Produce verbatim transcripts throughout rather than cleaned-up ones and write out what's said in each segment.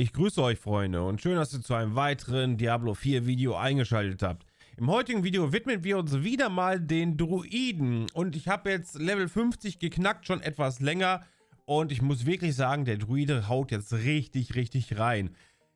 Ich grüße euch, Freunde, und schön, dass ihr zu einem weiteren Diablo vier Video eingeschaltet habt. Im heutigen Video widmen wir uns wieder mal den Druiden. Und ich habe jetzt Level fünfzig geknackt, schon etwas länger. Und ich muss wirklich sagen, der Druide haut jetzt richtig, richtig rein.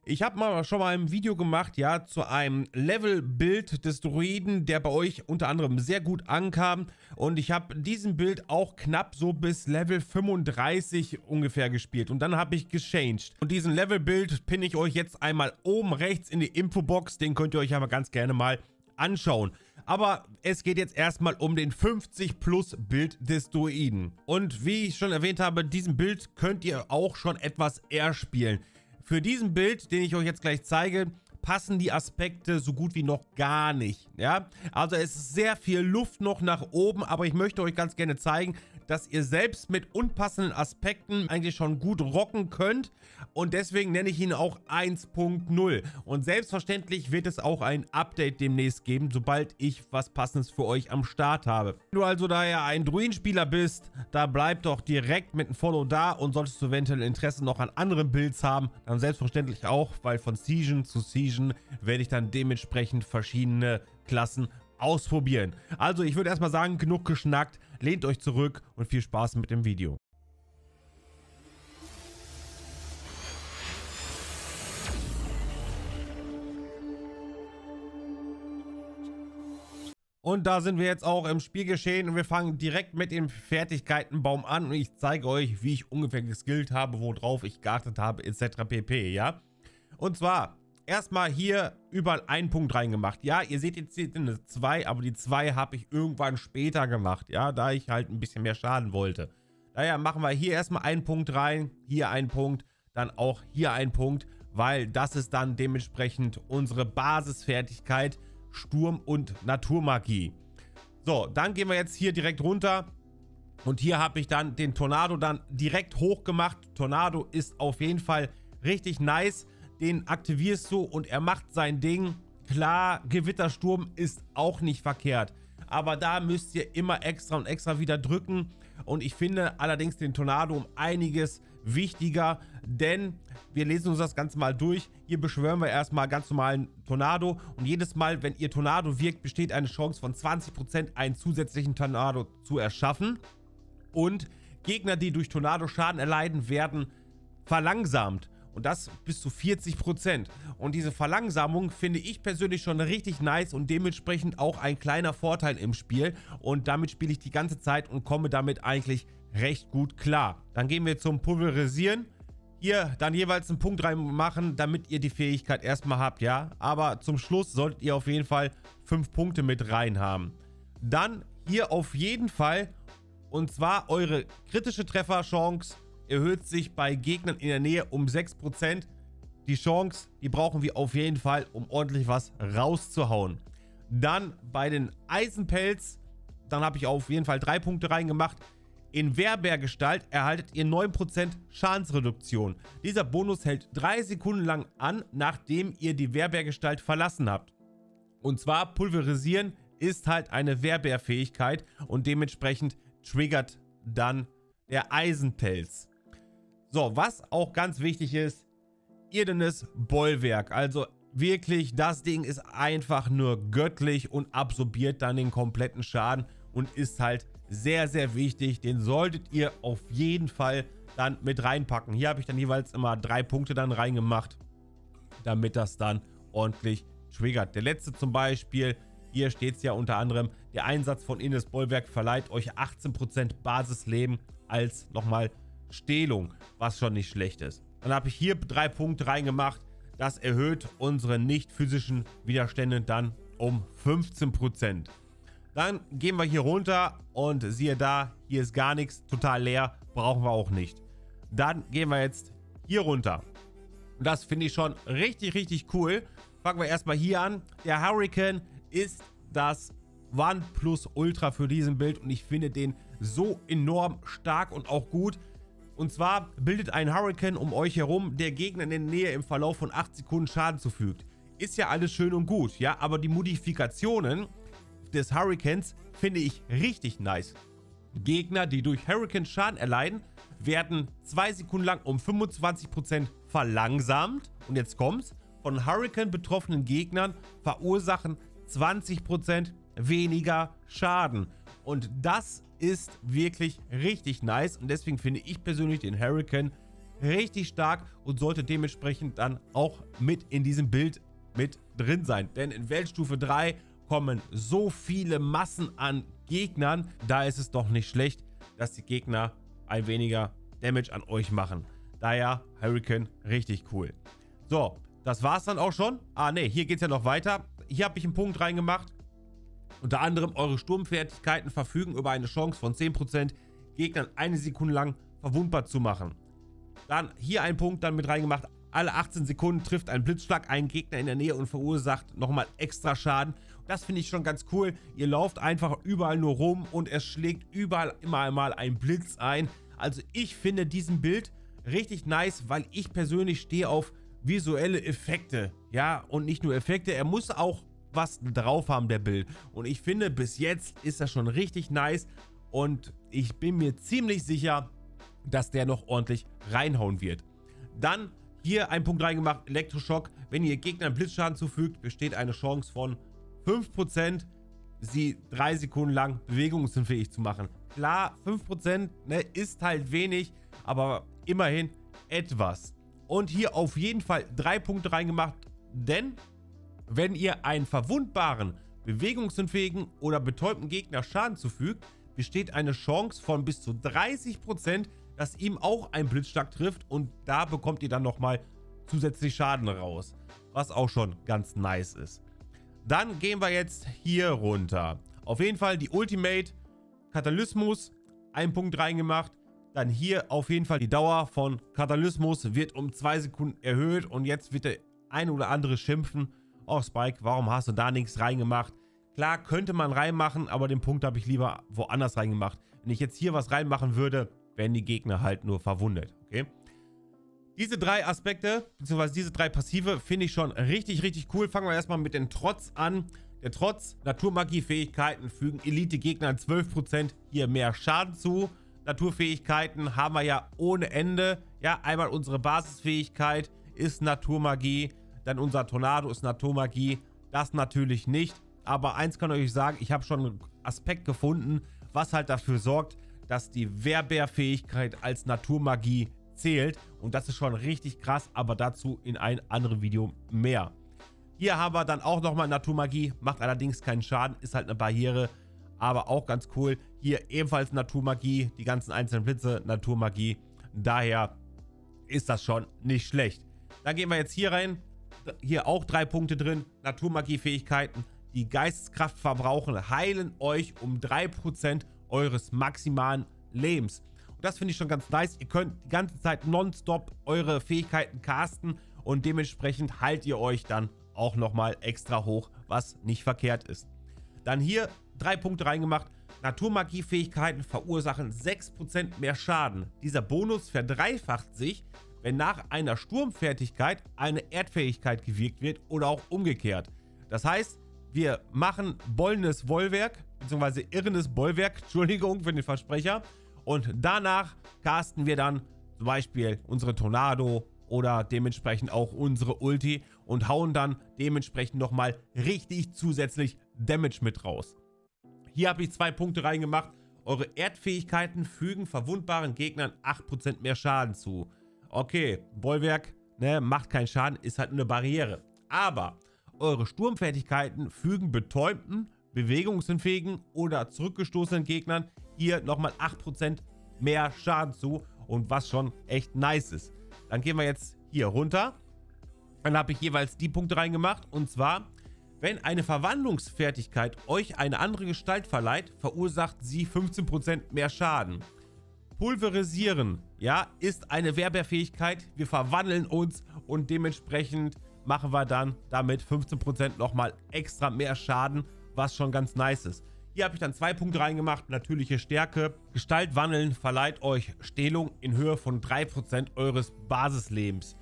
Ich habe mal schon mal ein Video gemacht, ja, zu einem Level-Build des Druiden, der bei euch unter anderem sehr gut ankam. Und ich habe diesen Build auch knapp so bis Level fünfunddreißig ungefähr gespielt. Und dann habe ich gechanged. Und diesen Level-Build pinne ich euch jetzt einmal oben rechts in die Infobox. Den könnt ihr euch aber ganz gerne mal anschauen. Aber es geht jetzt erstmal um den fünfzig plus Build des Druiden. Und wie ich schon erwähnt habe, diesen Build könnt ihr auch schon etwas eher spielen. Für diesen Build, den ich euch jetzt gleich zeige, passen die Aspekte so gut wie noch gar nicht. Ja? Also es ist sehr viel Luft noch nach oben, aber ich möchte euch ganz gerne zeigen, dass ihr selbst mit unpassenden Aspekten eigentlich schon gut rocken könnt. Und deswegen nenne ich ihn auch eins punkt null. Und selbstverständlich wird es auch ein Update demnächst geben, sobald ich was Passendes für euch am Start habe. Wenn du also daher ein Druidenspieler bist, da bleib doch direkt mit einem Follow da. Und solltest du eventuell Interesse noch an anderen Builds haben, dann selbstverständlich auch, weil von Season zu Season werde ich dann dementsprechend verschiedene Klassen ausprobieren. Also ich würde erstmal sagen, genug geschnackt, lehnt euch zurück und viel Spaß mit dem Video. Und da sind wir jetzt auch im Spielgeschehen und wir fangen direkt mit dem Fertigkeitenbaum an und ich zeige euch, wie ich ungefähr geskillt habe, worauf ich geachtet habe, et cetera pp. Ja? Und zwar erstmal hier überall einen Punkt reingemacht. Ja, ihr seht jetzt hier eine zwei, aber die zwei habe ich irgendwann später gemacht. Ja, da ich halt ein bisschen mehr schaden wollte. Daher machen wir hier erstmal einen Punkt rein, hier einen Punkt, dann auch hier einen Punkt, weil das ist dann dementsprechend unsere Basisfertigkeit Sturm- und Naturmagie. So, dann gehen wir jetzt hier direkt runter. Und hier habe ich dann den Tornado dann direkt hoch gemacht. Tornado ist auf jeden Fall richtig nice. Den aktivierst du und er macht sein Ding. Klar, Gewittersturm ist auch nicht verkehrt. Aber da müsst ihr immer extra und extra wieder drücken. Und ich finde allerdings den Tornado um einiges wichtiger. Denn wir lesen uns das Ganze mal durch. Hier beschwören wir erstmal ganz normalen Tornado. Und jedes Mal, wenn ihr Tornado wirkt, besteht eine Chance von zwanzig Prozent, einen zusätzlichen Tornado zu erschaffen. Und Gegner, die durch Tornado Schaden erleiden, werden verlangsamt. Und das bis zu vierzig Prozent. Und diese Verlangsamung finde ich persönlich schon richtig nice und dementsprechend auch ein kleiner Vorteil im Spiel. Und damit spiele ich die ganze Zeit und komme damit eigentlich recht gut klar. Dann gehen wir zum Pulverisieren. Hier dann jeweils einen Punkt reinmachen, damit ihr die Fähigkeit erstmal habt, ja. Aber zum Schluss solltet ihr auf jeden Fall fünf Punkte mit rein haben. Dann hier auf jeden Fall, und zwar eure kritische Trefferchance erhöht sich bei Gegnern in der Nähe um sechs Prozent. Die Chance, die brauchen wir auf jeden Fall, um ordentlich was rauszuhauen. Dann bei den Eisenpelz, dann habe ich auf jeden Fall drei Punkte reingemacht. In Wehrbeergestalt erhaltet ihr neun Prozent Schadensreduktion. Dieser Bonus hält drei Sekunden lang an, nachdem ihr die Wehrbeergestalt verlassen habt. Und zwar Pulverisieren ist halt eine Wehrbeerfähigkeit und dementsprechend triggert dann der Eisenpelz. So, was auch ganz wichtig ist, irdenes Bollwerk. Also wirklich, das Ding ist einfach nur göttlich und absorbiert dann den kompletten Schaden und ist halt sehr, sehr wichtig. Den solltet ihr auf jeden Fall dann mit reinpacken. Hier habe ich dann jeweils immer drei Punkte dann reingemacht, damit das dann ordentlich triggert. Der letzte zum Beispiel, hier steht es ja unter anderem, der Einsatz von irdenes Bollwerk verleiht euch achtzehn Prozent Basisleben als nochmal Stehlung, was schon nicht schlecht ist. Dann habe ich hier drei Punkte reingemacht. Das erhöht unsere nicht physischen Widerstände dann um fünfzehn Prozent. Dann gehen wir hier runter und siehe da, hier ist gar nichts, total leer, brauchen wir auch nicht. Dann gehen wir jetzt hier runter. Das finde ich schon richtig, richtig cool. Fangen wir erstmal hier an. Der Hurricane ist das One Plus Ultra für diesen Build und ich finde den so enorm stark und auch gut. Und zwar bildet ein Hurricane um euch herum, der Gegner in der Nähe im Verlauf von acht Sekunden Schaden zufügt. Ist ja alles schön und gut, ja, aber die Modifikationen des Hurricanes finde ich richtig nice. Gegner, die durch Hurricane Schaden erleiden, werden zwei Sekunden lang um fünfundzwanzig Prozent verlangsamt. Und jetzt kommt's. Von Hurricane betroffenen Gegnern verursachen zwanzig Prozent weniger Schaden. Und das ist wirklich richtig nice. Und deswegen finde ich persönlich den Hurricane richtig stark und sollte dementsprechend dann auch mit in diesem Bild mit drin sein. Denn in Weltstufe drei kommen so viele Massen an Gegnern. Da ist es doch nicht schlecht, dass die Gegner ein weniger Damage an euch machen. Daher Hurricane richtig cool. So, das war's dann auch schon. Ah ne, hier geht's ja noch weiter. Hier habe ich einen Punkt reingemacht. Unter anderem eure Sturmfertigkeiten verfügen über eine Chance von zehn Prozent, Gegnern eine Sekunde lang verwundbar zu machen. Dann hier ein Punkt dann mit reingemacht. Alle achtzehn Sekunden trifft ein Blitzschlag einen Gegner in der Nähe und verursacht nochmal extra Schaden. Das finde ich schon ganz cool. Ihr lauft einfach überall nur rum und es schlägt überall immer einmal ein Blitz ein. Also ich finde diesen Bild richtig nice, weil ich persönlich stehe auf visuelle Effekte. Ja, und nicht nur Effekte, er muss auch was drauf haben, der Bild. Und ich finde, bis jetzt ist das schon richtig nice und ich bin mir ziemlich sicher, dass der noch ordentlich reinhauen wird. Dann hier ein Punkt reingemacht, Elektroschock. Wenn ihr Gegnern Blitzschaden zufügt, besteht eine Chance von fünf Prozent, sie drei Sekunden lang bewegungsunfähig zu machen. Klar, fünf Prozent, ne, ist halt wenig, aber immerhin etwas. Und hier auf jeden Fall drei Punkte reingemacht, denn wenn ihr einen verwundbaren, bewegungsunfähigen oder betäubten Gegner Schaden zufügt, besteht eine Chance von bis zu dreißig Prozent, dass ihm auch ein Blitzschlag trifft und da bekommt ihr dann nochmal zusätzlich Schaden raus, was auch schon ganz nice ist. Dann gehen wir jetzt hier runter. Auf jeden Fall die Ultimate, Kataklysmus, ein Punkt reingemacht. Dann hier auf jeden Fall die Dauer von Kataklysmus wird um zwei Sekunden erhöht und jetzt wird der eine oder andere schimpfen. Oh Spike, warum hast du da nichts reingemacht? Klar, könnte man reinmachen, aber den Punkt habe ich lieber woanders reingemacht. Wenn ich jetzt hier was reinmachen würde, werden die Gegner halt nur verwundet, okay? Diese drei Aspekte, beziehungsweise diese drei Passive, finde ich schon richtig, richtig cool. Fangen wir erstmal mit dem Trotz an. Der Trotz, Naturmagie-Fähigkeiten fügen Elite-Gegnern zwölf Prozent hier mehr Schaden zu. Naturfähigkeiten haben wir ja ohne Ende. Ja, einmal unsere Basisfähigkeit ist Naturmagie. Dann unser Tornado ist Naturmagie. Das natürlich nicht. Aber eins kann ich euch sagen, ich habe schon einen Aspekt gefunden, was halt dafür sorgt, dass die Werbeerfähigkeit als Naturmagie zählt. Und das ist schon richtig krass, aber dazu in einem anderen Video mehr. Hier haben wir dann auch nochmal Naturmagie, macht allerdings keinen Schaden, ist halt eine Barriere, aber auch ganz cool. Hier ebenfalls Naturmagie, die ganzen einzelnen Blitze, Naturmagie. Daher ist das schon nicht schlecht. Dann gehen wir jetzt hier rein. Hier auch drei Punkte drin, Naturmagie-Fähigkeiten, die Geisteskraft verbrauchen, heilen euch um drei Prozent eures maximalen Lebens. Und das finde ich schon ganz nice. Ihr könnt die ganze Zeit nonstop eure Fähigkeiten casten und dementsprechend heilt ihr euch dann auch nochmal extra hoch, was nicht verkehrt ist. Dann hier drei Punkte reingemacht. Naturmagie-Fähigkeiten verursachen sechs Prozent mehr Schaden. Dieser Bonus verdreifacht sich, wenn nach einer Sturmfertigkeit eine Erdfähigkeit gewirkt wird oder auch umgekehrt. Das heißt, wir machen bollendes Bollwerk, beziehungsweise irrendes Bollwerk, Entschuldigung für den Versprecher. Und danach casten wir dann zum Beispiel unsere Tornado oder dementsprechend auch unsere Ulti und hauen dann dementsprechend nochmal richtig zusätzlich Damage mit raus. Hier habe ich zwei Punkte reingemacht. Eure Erdfähigkeiten fügen verwundbaren Gegnern acht Prozent mehr Schaden zu. Okay, Bollwerk, ne, macht keinen Schaden, ist halt eine Barriere. Aber eure Sturmfertigkeiten fügen betäubten, bewegungsunfähigen oder zurückgestoßenen Gegnern hier nochmal acht Prozent mehr Schaden zu und was schon echt nice ist. Dann gehen wir jetzt hier runter. Dann habe ich jeweils die Punkte reingemacht und zwar, wenn eine Verwandlungsfertigkeit euch eine andere Gestalt verleiht, verursacht sie fünfzehn Prozent mehr Schaden. Pulverisieren, ja, ist eine Werbeerfähigkeit. Wir verwandeln uns und dementsprechend machen wir dann damit fünfzehn Prozent nochmal extra mehr Schaden, was schon ganz nice ist. Hier habe ich dann zwei Punkte reingemacht, natürliche Stärke. Gestaltwandeln verleiht euch Stehlung in Höhe von drei Prozent eures Basislebens.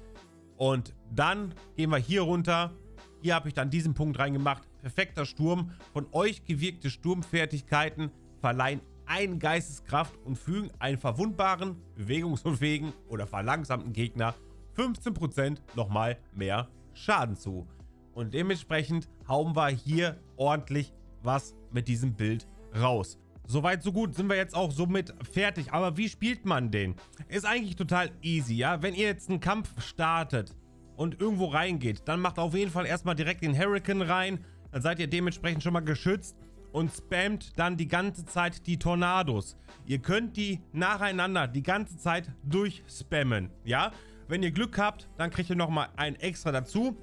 Und dann gehen wir hier runter. Hier habe ich dann diesen Punkt reingemacht, perfekter Sturm. Von euch gewirkte Sturmfertigkeiten verleihen ein Geisteskraft und fügen einen verwundbaren, bewegungsunfähigen oder verlangsamten Gegner fünfzehn Prozent nochmal mehr Schaden zu. Und dementsprechend hauen wir hier ordentlich was mit diesem Bild raus. Soweit, so gut, sind wir jetzt auch somit fertig. Aber wie spielt man den? Ist eigentlich total easy, ja? Wenn ihr jetzt einen Kampf startet und irgendwo reingeht, dann macht auf jeden Fall erstmal direkt den Hurricane rein. Dann seid ihr dementsprechend schon mal geschützt und spammt dann die ganze Zeit die Tornados. Ihr könnt die nacheinander die ganze Zeit durchspammen, ja? Wenn ihr Glück habt, dann kriegt ihr nochmal ein extra dazu.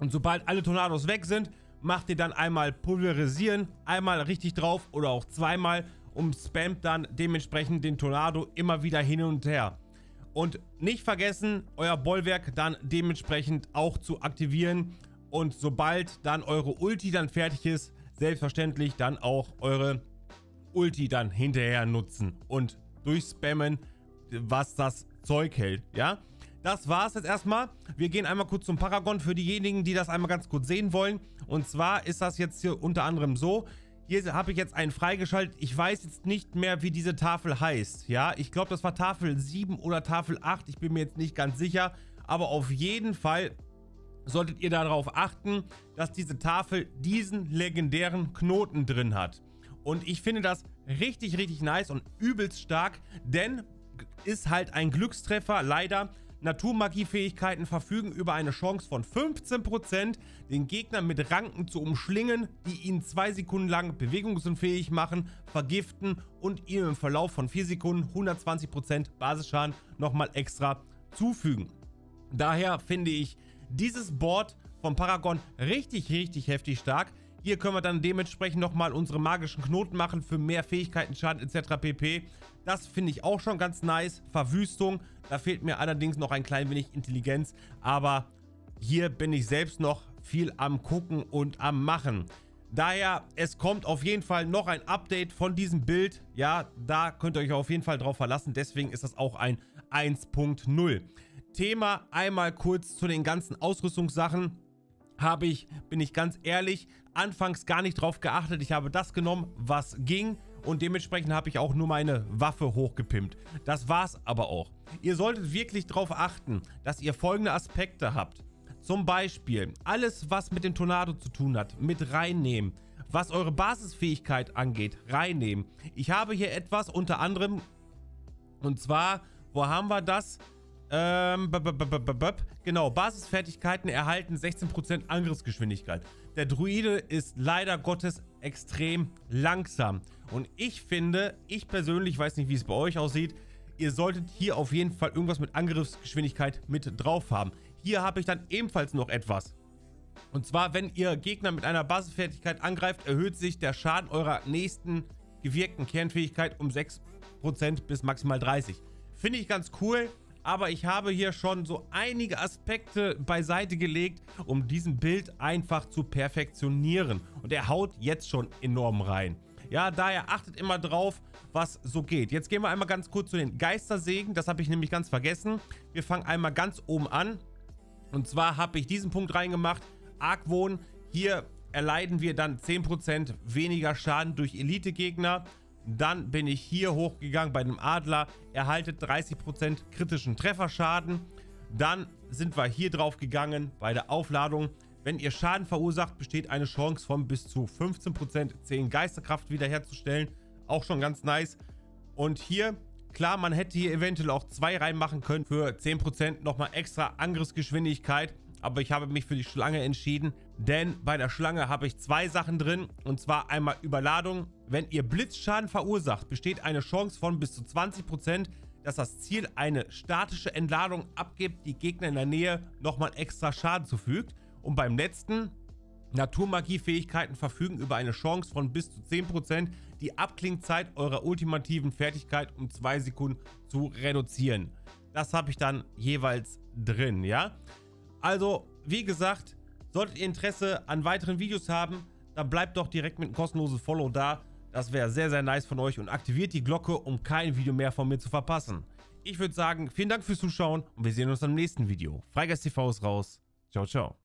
Und sobald alle Tornados weg sind, macht ihr dann einmal pulverisieren, einmal richtig drauf oder auch zweimal und spammt dann dementsprechend den Tornado immer wieder hin und her. Und nicht vergessen, euer Bollwerk dann dementsprechend auch zu aktivieren und sobald dann eure Ulti dann fertig ist, selbstverständlich dann auch eure Ulti dann hinterher nutzen und durchspammen, was das Zeug hält, ja? Das war es jetzt erstmal. Wir gehen einmal kurz zum Paragon für diejenigen, die das einmal ganz kurz sehen wollen. Und zwar ist das jetzt hier unter anderem so. Hier habe ich jetzt einen freigeschaltet. Ich weiß jetzt nicht mehr, wie diese Tafel heißt. Ja, ich glaube, das war Tafel sieben oder Tafel acht. Ich bin mir jetzt nicht ganz sicher. Aber auf jeden Fall solltet ihr darauf achten, dass diese Tafel diesen legendären Knoten drin hat. Und ich finde das richtig, richtig nice und übelst stark. Denn ist halt ein Glückstreffer, leider. Naturmagiefähigkeiten verfügen über eine Chance von fünfzehn Prozent, den Gegner mit Ranken zu umschlingen, die ihn zwei Sekunden lang bewegungsunfähig machen, vergiften und ihm im Verlauf von vier Sekunden hundertzwanzig Prozent Basisschaden nochmal extra zufügen. Daher finde ich dieses Board vom Paragon richtig, richtig heftig stark. Hier können wir dann dementsprechend nochmal unsere magischen Knoten machen für mehr Fähigkeiten, Schaden et cetera pp. Das finde ich auch schon ganz nice. Verwüstung, da fehlt mir allerdings noch ein klein wenig Intelligenz. Aber hier bin ich selbst noch viel am Gucken und am Machen. Daher, es kommt auf jeden Fall noch ein Update von diesem Bild. Ja, da könnt ihr euch auf jeden Fall drauf verlassen. Deswegen ist das auch ein eins Punkt null. Thema einmal kurz zu den ganzen Ausrüstungssachen. Habe ich, bin ich ganz ehrlich, anfangs gar nicht drauf geachtet. Ich habe das genommen, was ging und dementsprechend habe ich auch nur meine Waffe hochgepimpt. Das war's aber auch. Ihr solltet wirklich darauf achten, dass ihr folgende Aspekte habt. Zum Beispiel alles, was mit dem Tornado zu tun hat, mit reinnehmen. Was eure Basisfähigkeit angeht, reinnehmen. Ich habe hier etwas unter anderem und zwar, wo haben wir das? Ähm, b -b -b -b -b -b genau, Basisfertigkeiten erhalten sechzehn Prozent Angriffsgeschwindigkeit. Der Druide ist leider Gottes extrem langsam. Und ich finde, ich persönlich, weiß nicht, wie es bei euch aussieht, ihr solltet hier auf jeden Fall irgendwas mit Angriffsgeschwindigkeit mit drauf haben. Hier habe ich dann ebenfalls noch etwas. Und zwar, wenn ihr Gegner mit einer Basisfertigkeit angreift, erhöht sich der Schaden eurer nächsten gewirkten Kernfähigkeit um sechs Prozent bis maximal dreißig Prozent. Finde ich ganz cool. Aber ich habe hier schon so einige Aspekte beiseite gelegt, um diesen Bild einfach zu perfektionieren. Und er haut jetzt schon enorm rein. Ja, daher achtet immer drauf, was so geht. Jetzt gehen wir einmal ganz kurz zu den Geistersegen. Das habe ich nämlich ganz vergessen. Wir fangen einmal ganz oben an. Und zwar habe ich diesen Punkt reingemacht. Argwohn. Hier erleiden wir dann zehn Prozent weniger Schaden durch Elite-Gegner. Dann bin ich hier hochgegangen bei dem Adler, erhaltet dreißig Prozent kritischen Trefferschaden. Dann sind wir hier drauf gegangen bei der Aufladung. Wenn ihr Schaden verursacht, besteht eine Chance von bis zu fünfzehn Prozent zehn Geisterkraft wiederherzustellen. Auch schon ganz nice. Und hier, klar, man hätte hier eventuell auch zwei reinmachen können für zehn Prozent nochmal extra Angriffsgeschwindigkeit. Aber ich habe mich für die Schlange entschieden, denn bei der Schlange habe ich zwei Sachen drin. Und zwar einmal Überladung. Wenn ihr Blitzschaden verursacht, besteht eine Chance von bis zu zwanzig Prozent, dass das Ziel eine statische Entladung abgibt, die Gegner in der Nähe nochmal extra Schaden zufügt. Und beim letzten, Naturmagiefähigkeiten verfügen über eine Chance von bis zu zehn Prozent, die Abklingzeit eurer ultimativen Fertigkeit um zwei Sekunden zu reduzieren. Das habe ich dann jeweils drin, ja? Also, wie gesagt, solltet ihr Interesse an weiteren Videos haben, dann bleibt doch direkt mit einem kostenlosen Follow da. Das wäre sehr, sehr nice von euch und aktiviert die Glocke, um kein Video mehr von mir zu verpassen. Ich würde sagen, vielen Dank fürs Zuschauen und wir sehen uns im nächsten Video. FreiGeistTV ist raus. Ciao, ciao.